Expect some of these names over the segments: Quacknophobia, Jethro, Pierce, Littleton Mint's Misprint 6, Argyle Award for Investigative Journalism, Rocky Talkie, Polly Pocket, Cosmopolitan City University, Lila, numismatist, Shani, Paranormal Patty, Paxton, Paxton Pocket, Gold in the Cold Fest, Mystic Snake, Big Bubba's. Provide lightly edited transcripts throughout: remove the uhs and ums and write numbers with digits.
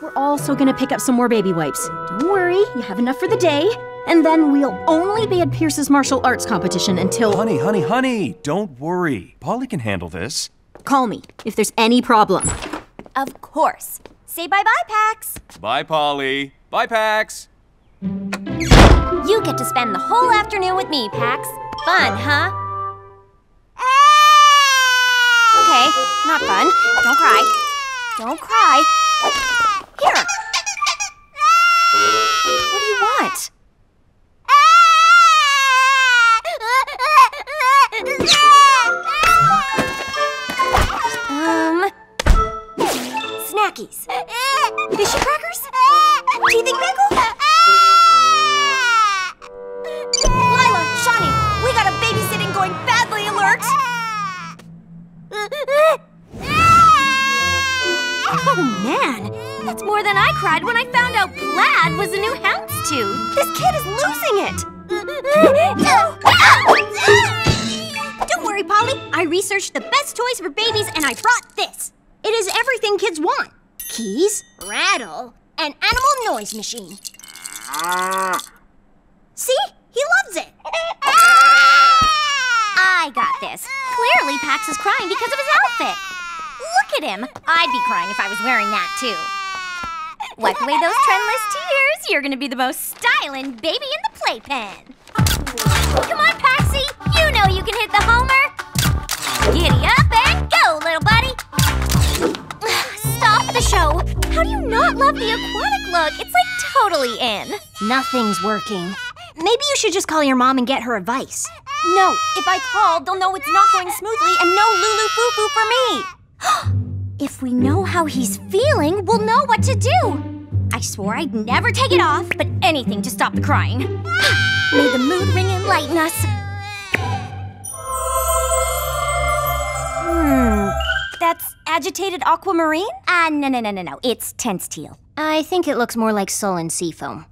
We're also gonna pick up some more baby wipes. Don't worry, you have enough for the day. And then we'll only be at Pierce's martial arts competition until— Honey, don't worry. Polly can handle this. Call me if there's any problem. Of course. Say bye-bye, Pax. Bye, Polly. Bye, Pax. You get to spend the whole afternoon with me, Pax. Fun, huh? Okay, not fun. Don't cry. Don't cry. Here. What do you want? Snackies. Fishy crackers? Teething pickle? Lila, Shani, we got a babysitting going badly alert! Oh man, that's more than I cried when I found out Vlad was a new houndstooth. This kid is losing it! Don't worry, Polly. I researched the best toys for babies and I brought this. It is everything kids want. Keys, rattle, and animal noise machine. See? He loves it. I got this. Clearly, Pax is crying because of his outfit. Look at him. I'd be crying if I was wearing that, too. Wipe away those trendless tears. You're gonna be the most styling baby in the playpen. Come on, Paxie. You know you can hit the homer. Giddy up and go, little buddy. Stop the show. How do you not love the aquatic look? It's like totally in. Nothing's working. Maybe you should just call your mom and get her advice. No, if I call, they'll know it's not going smoothly and no Lulu Fufu for me. If we know how he's feeling, we'll know what to do. I swore I'd never take it off, but anything to stop the crying. May the mood ring enlighten us. That's agitated aquamarine? No, it's tense teal. I think it looks more like sullen seafoam.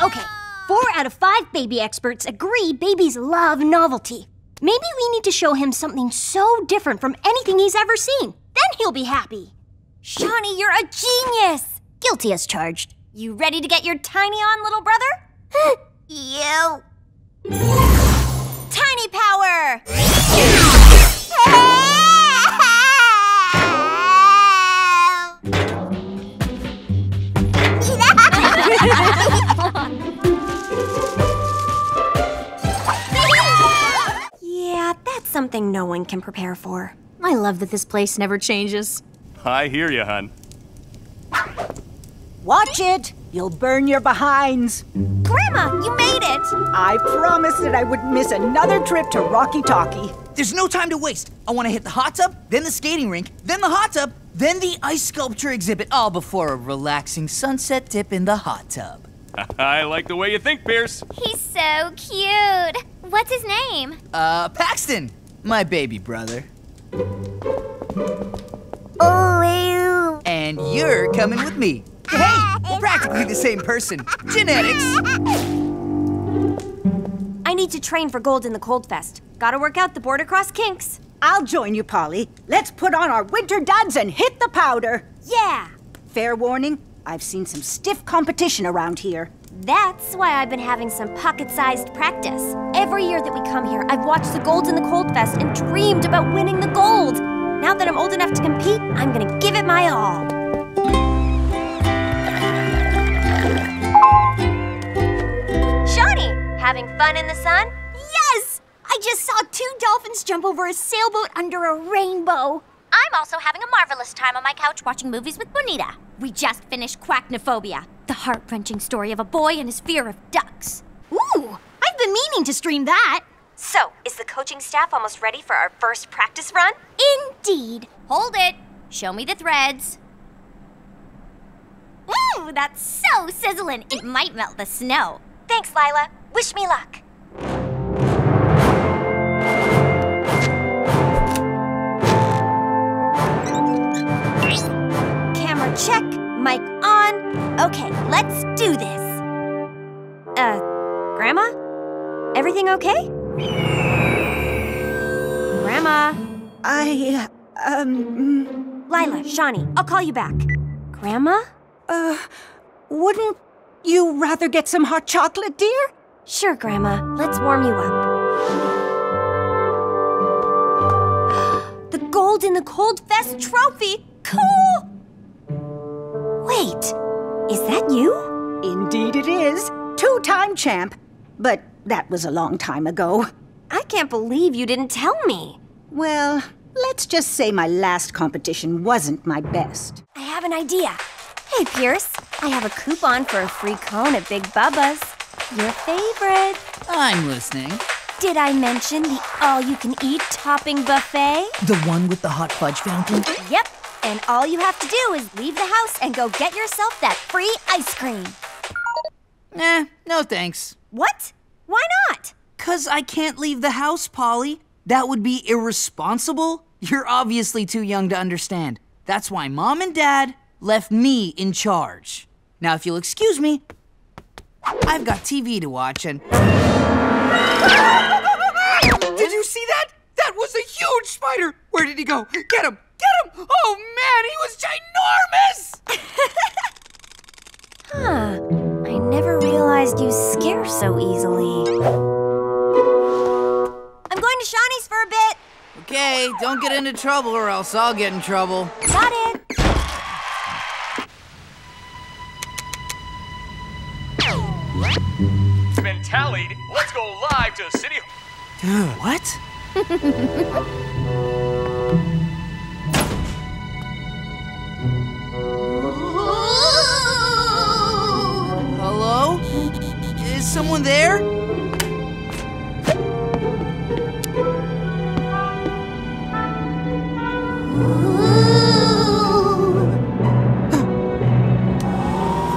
Okay. 4 out of 5 baby experts agree babies love novelty. Maybe we need to show him something so different from anything he's ever seen. Then he'll be happy. Shani, you're a genius! Guilty as charged. You ready to get your tiny on, little brother? You. Tiny power! Yeah, that's something no one can prepare for. I love that this place never changes. I hear you, hun. Watch it! You'll burn your behinds. Grandma, you made it! I promised that I wouldn't miss another trip to Rocky Talkie. There's no time to waste. I want to hit the hot tub, then the skating rink, then the hot tub, then the ice sculpture exhibit, all before a relaxing sunset dip in the hot tub. I like the way you think, Pierce. He's so cute. What's his name? Paxton, my baby brother. Oh, ew. And you're coming with me. Hey, we're practically the same person. Genetics. I need to train for Gold in the Cold Fest. Gotta work out the border cross kinks. I'll join you, Polly. Let's put on our winter duds and hit the powder. Yeah. Fair warning, I've seen some stiff competition around here. That's why I've been having some pocket-sized practice. Every year that we come here, I've watched the Gold in the Cold Fest and dreamed about winning the gold. Now that I'm old enough to compete, I'm gonna give it my all. Having fun in the sun? Yes! I just saw 2 dolphins jump over a sailboat under a rainbow. I'm also having a marvelous time on my couch watching movies with Bonita. We just finished Quacknophobia, the heart-wrenching story of a boy and his fear of ducks. Ooh, I've been meaning to stream that. So, is the coaching staff almost ready for our first practice run? Indeed. Hold it. Show me the threads. Ooh, that's so sizzling. It might melt the snow. Thanks, Lila. Wish me luck. Camera check, mic on. Okay, let's do this. Grandma? Everything okay? Grandma? Lila, Shani, I'll call you back. Grandma? Wouldn't you rather get some hot chocolate, dear? Sure, Grandma. Let's warm you up. The Gold in the Cold Fest trophy? Cool! Wait, is that you? Indeed it is. Two-time champ. But that was a long time ago. I can't believe you didn't tell me. Well, let's just say my last competition wasn't my best. I have an idea. Hey, Pierce. I have a coupon for a free cone at Big Bubba's. Your favorite. I'm listening. Did I mention the all-you-can-eat topping buffet? The one with the hot fudge fountain? Yep. And all you have to do is leave the house and go get yourself that free ice cream. Nah, no thanks. What? Why not? 'Cause I can't leave the house, Polly. That would be irresponsible. You're obviously too young to understand. That's why Mom and Dad left me in charge. Now, if you'll excuse me, I've got TV to watch and... Did you see that? That was a huge spider! Where did he go? Get him! Get him! Oh, man, he was ginormous! I never realized you scare so easily. I'm going to Shawnee's for a bit. Okay, don't get into trouble or else I'll get in trouble. Got it. It's been tallied. Let's go live to City Hall. What? Hello? Is someone there?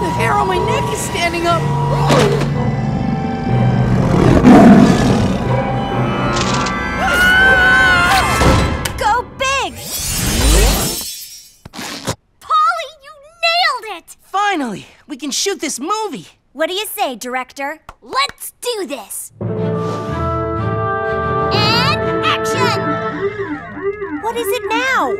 The hair on my neck is standing up. Go big! Polly, you nailed it! Finally! We can shoot this movie! What do you say, director? Let's do this! And action! What is it now?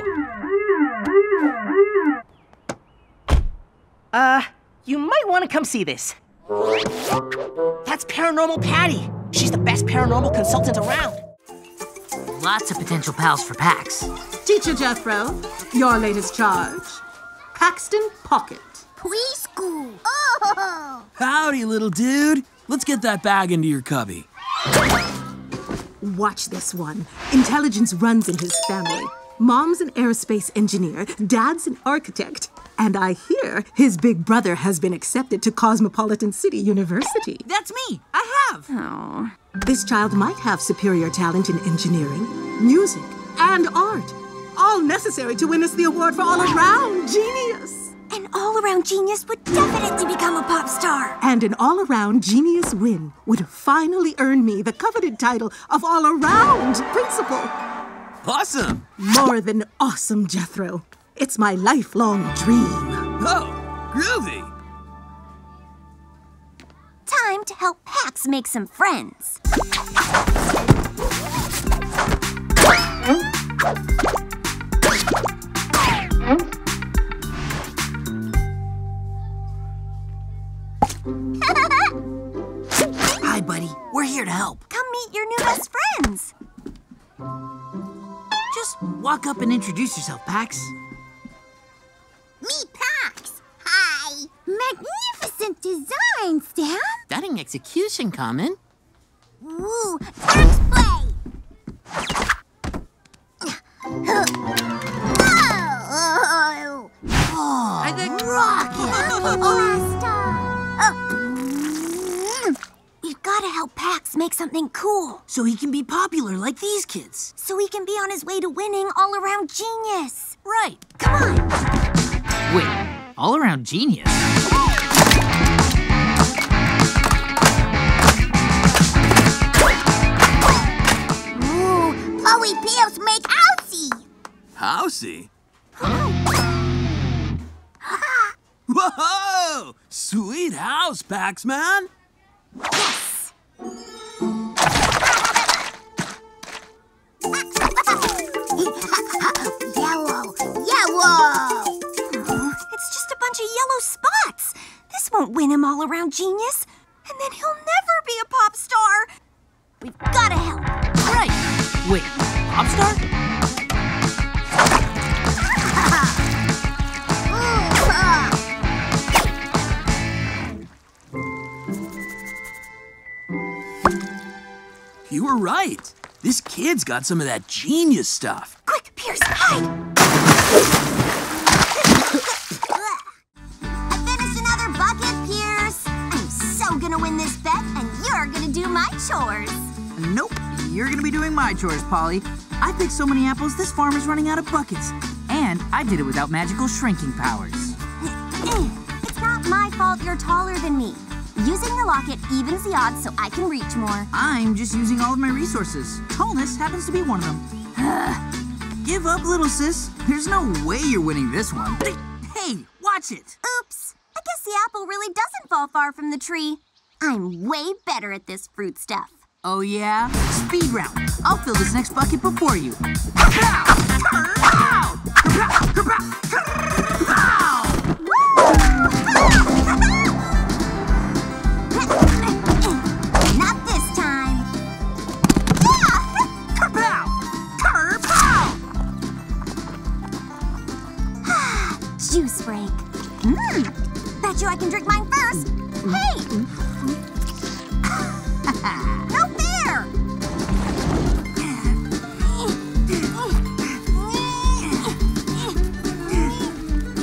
You might want to come see this. That's Paranormal Patty. She's the best paranormal consultant around. Lots of potential pals for Pax. Teacher Jethro, your latest charge. Paxton Pocket. Preschool. Oh! Howdy, little dude. Let's get that bag into your cubby. Watch this one. Intelligence runs in his family. Mom's an aerospace engineer, Dad's an architect. And I hear his big brother has been accepted to Cosmopolitan City University. That's me. I have. Oh. This child might have superior talent in engineering, music, and art. All necessary to win us the award for all-around genius. An all-around genius would definitely become a pop star. And an all-around genius win would have finally earned me the coveted title of all-around principal. Awesome. More than awesome, Jethro. It's my lifelong dream. Oh, groovy. Time to help Pax make some friends. Hi, buddy. We're here to help. Come meet your new best friends. Just walk up and introduce yourself, Pax. Me, Pax. Hi. Magnificent design, Stan. That an execution comment. Ooh, Pax play. Oh. Oh, I think Rocky. Gotta help Pax make something cool. So he can be popular like these kids. So he can be on his way to winning all-around genius. Right. Come on. Wait, all-around genius? Ooh, Chloe Pierce make housey. Housey? Huh? Whoa! Sweet house, Pax, man. Yes. win him all around genius, and then he'll never be a pop star. We've gotta help. Right. Wait, pop star? You were right. This kid's got some of that genius stuff. Quick, Pierce, hide! Win this bet, and you're gonna do my chores. Nope, you're gonna be doing my chores, Polly. I picked so many apples, this farm is running out of buckets. And I did it without magical shrinking powers. It's not my fault you're taller than me. Using the locket evens the odds so I can reach more. I'm just using all of my resources. Tallness happens to be one of them. Give up, little sis. There's no way you're winning this one. Hey, watch it. Oops, I guess the apple really doesn't fall far from the tree. I'm way better at this fruit stuff. Oh, yeah? Speed round. I'll fill this next bucket before you. Not this time. Juice break. Bet you I can drink mine first. Hey! No fair!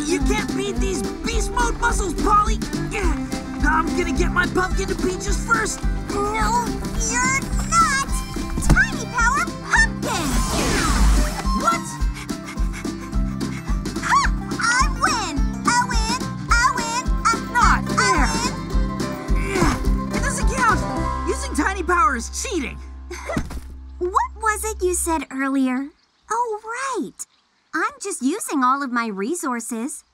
You can't beat these beast mode muscles, Polly! I'm gonna get my pumpkin to peaches first! No, you're not! Tiny Power Pumpkin! What? I win! I win! I win! I'm not fair! Using tiny power is cheating. What was it you said earlier? Oh, right. I'm just using all of my resources.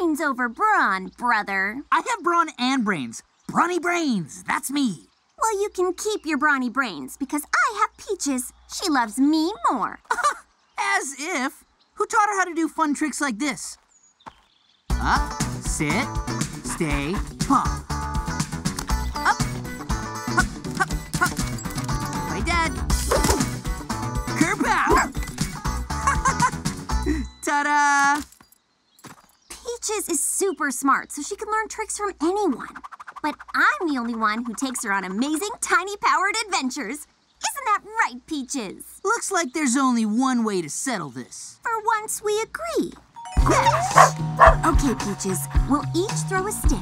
Brains over brawn, brother. I have brawn and brains. Brawny brains, that's me. Well, you can keep your brawny brains because I have Peaches. She loves me more. As if. Who taught her how to do fun tricks like this? Up, sit, stay, pop. Ta-da! Peaches is super smart, so she can learn tricks from anyone. But I'm the only one who takes her on amazing tiny-powered adventures. Isn't that right, Peaches? Looks like there's only one way to settle this. For once, we agree. Yes! Okay, Peaches, we'll each throw a stick.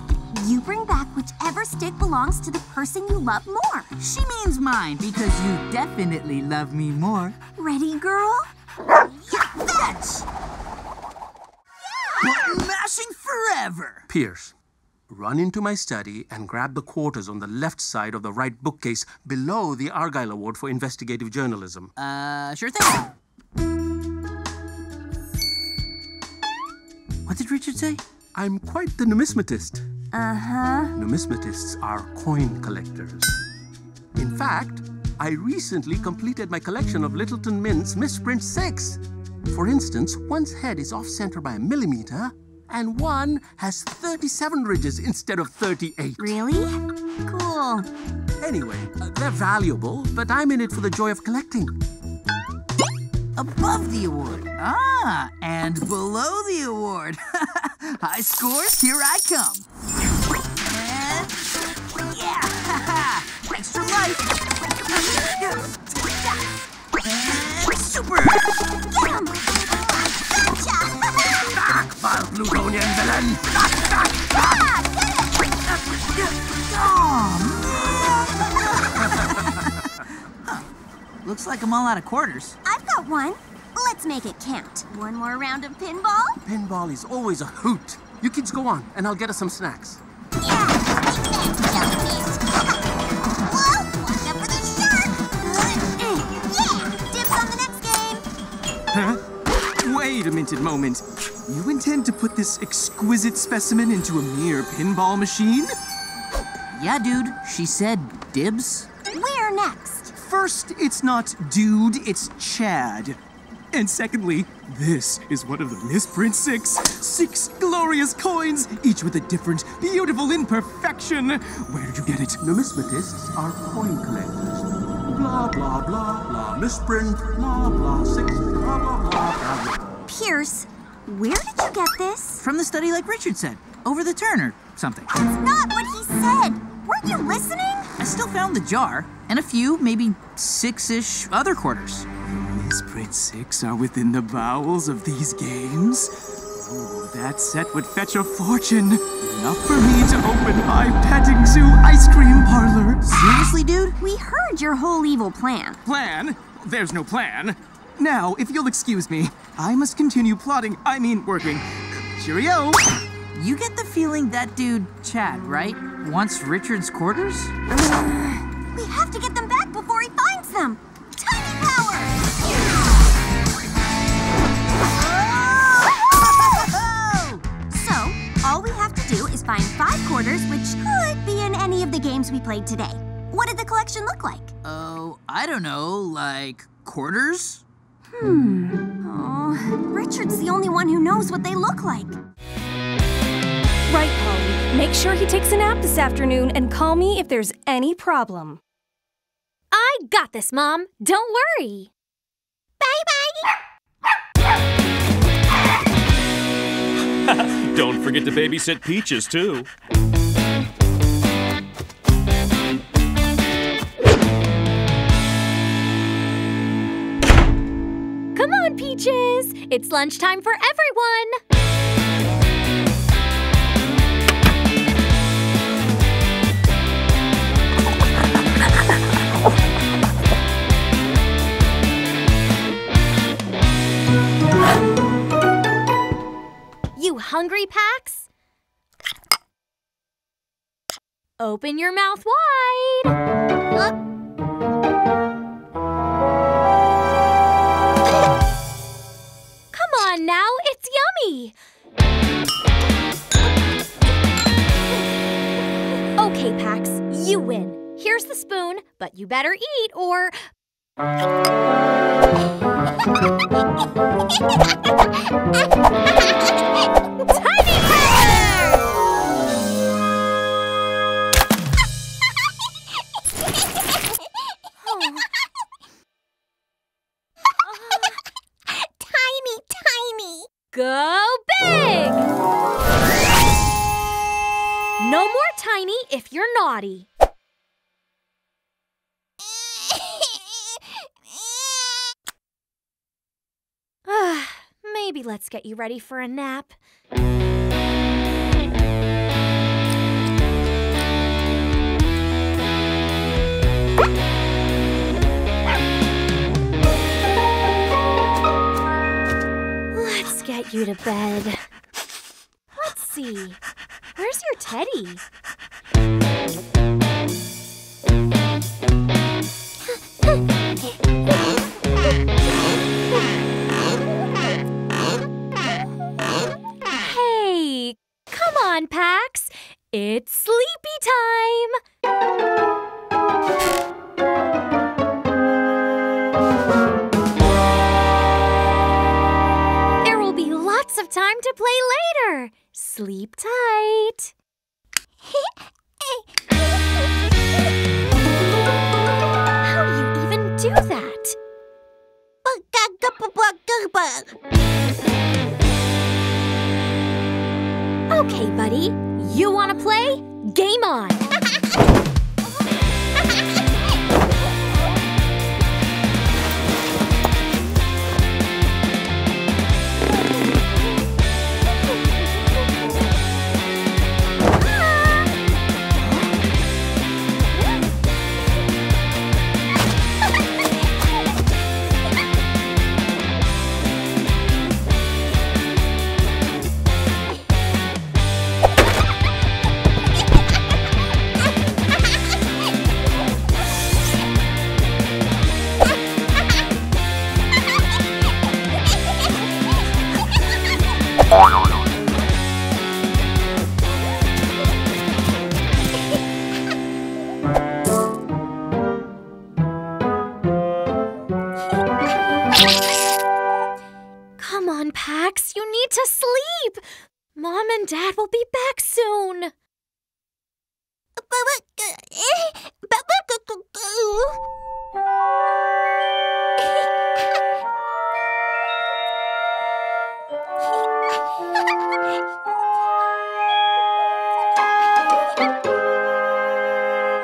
You bring back whichever stick belongs to the person you love more. She means mine, because you definitely love me more. Ready, girl? Fetch! Button mashing forever! Pierce, run into my study and grab the quarters on the left side of the right bookcase below the Argyle Award for Investigative Journalism. Sure thing. What did Richard say? I'm quite the numismatist. Numismatists are coin collectors. In fact, I recently completed my collection of Littleton Mint's Misprint 6. For instance, one's head is off-center by a millimeter, and one has 37 ridges instead of 38. Really? Cool. Anyway, they're valuable, but I'm in it for the joy of collecting. Above the award. Ah, and below the award. High scores, here I come. And yeah, extra life. And super! Get him! Gotcha! Back, vile Plutonian villain! Looks like I'm all out of quarters. I've got one. Let's make it count. One more round of pinball? Pinball is always a hoot. You kids go on, and I'll get us some snacks. Yeah! Huh? Wait a minute moment. You intend to put this exquisite specimen into a mere pinball machine? Yeah, dude. She said dibs. Where next? First, it's not dude, it's Chad. And secondly, this is one of the Misprint 6. 6 glorious coins, each with a different, beautiful imperfection. Where did you get it? Numismatists are coin collectors. Blah, blah, blah, blah, misprint, blah, blah, 6, blah, blah, blah, blah. Pierce, where did you get this? From the study like Richard said, over the turn or something. That's not what he said. Weren't you listening? I still found the jar and a few, maybe 6-ish other quarters. Misprint 6 are within the bowels of these games. Oh, that set would fetch a fortune. Enough for me to open my petting zoo ice cream parlor. Seriously, dude? We heard your whole evil plan. Plan? There's no plan. Now, if you'll excuse me, I must continue plotting, I mean working. Cheerio! You get the feeling that dude, Chad, right, wants Richard's quarters? We have to get them back before he finds them. Tiny power! All we have to do is find 5 quarters, which could be in any of the games we played today. What did the collection look like? Oh, I don't know, like quarters? Oh, Richard's the only one who knows what they look like. Right, Polly. Make sure he takes a nap this afternoon and call me if there's any problem. I got this, Mom. Don't worry. Bye-bye. Don't forget to babysit Peaches, too. Come on, Peaches! It's lunchtime for everyone! You hungry, Pax? Open your mouth wide. Come on now, it's yummy. Okay, Pax, you win. Here's the spoon, but you better eat or... Tiny Power! Tiny, tiny. Go big! No more tiny if you're naughty. Maybe let's get you ready for a nap. Let's get you to bed. Let's see. Where's your teddy? Come on, Pax. It's sleepy time. There will be lots of time to play later. Sleep tight. How do you even do that? Okay, buddy. You want to play? Game on! Come on, Pax, you need to sleep! Mom and Dad will be back soon!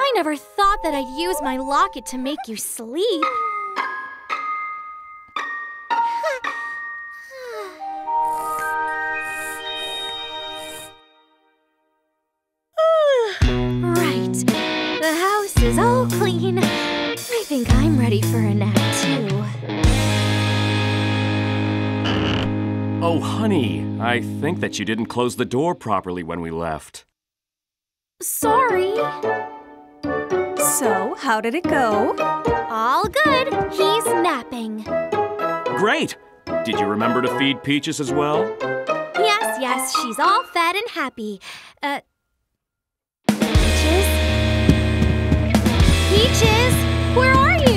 I never thought that I'd use my locket to make you sleep. Is all clean. I think I'm ready for a nap too. Oh, honey, I think that you didn't close the door properly when we left. Sorry. So, how did it go? All good. He's napping. Great. Did you remember to feed Peaches as well? Yes, yes, she's all fed and happy. Peaches, where are you?